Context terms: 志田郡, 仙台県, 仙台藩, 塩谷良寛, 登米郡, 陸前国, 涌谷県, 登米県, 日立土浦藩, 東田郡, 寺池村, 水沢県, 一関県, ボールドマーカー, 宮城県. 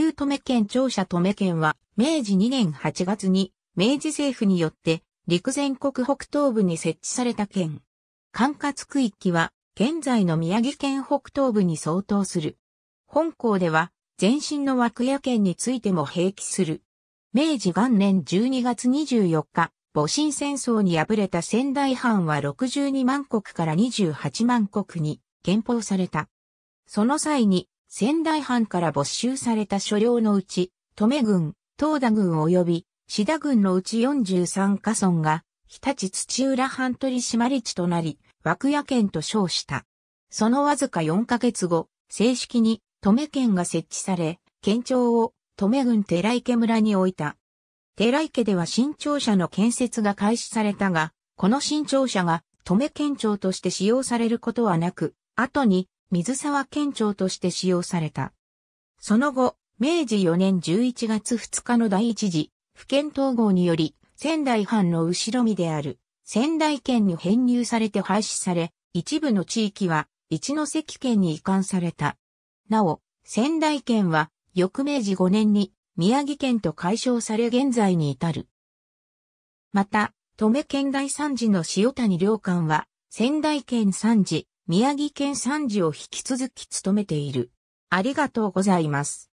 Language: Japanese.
旧登米県庁舎登米県は、明治2年8月に、明治政府によって、陸前国北東部に設置された県。管轄区域は、現在の宮城県北東部に相当する。本項では、前身の涌谷県についても併記する。明治元年12月24日、戊辰戦争に敗れた仙台藩は62万石から28万石に減俸された。その際に、仙台藩から没収された所領のうち、登米郡、東田郡及び、志田郡のうち43家村が、日立土浦藩取締地となり、涌谷県と称した。そのわずか4ヶ月後、正式に登米県が設置され、県庁を登米郡寺池村に置いた。寺池では新庁舎の建設が開始されたが、この新庁舎が登米県庁として使用されることはなく、後に水沢県庁として使用された。その後、明治4年11月2日の第一次府県統合により、仙台藩の後ろ身である仙台県に編入されて廃止され、一部の地域は一関県に移管された。なお、仙台県は翌明治5年に宮城県と改称され現在に至る。また、登米県第3次の塩谷良寛は、仙台県3次、宮城県3次を引き続き務めている。ありがとうございます。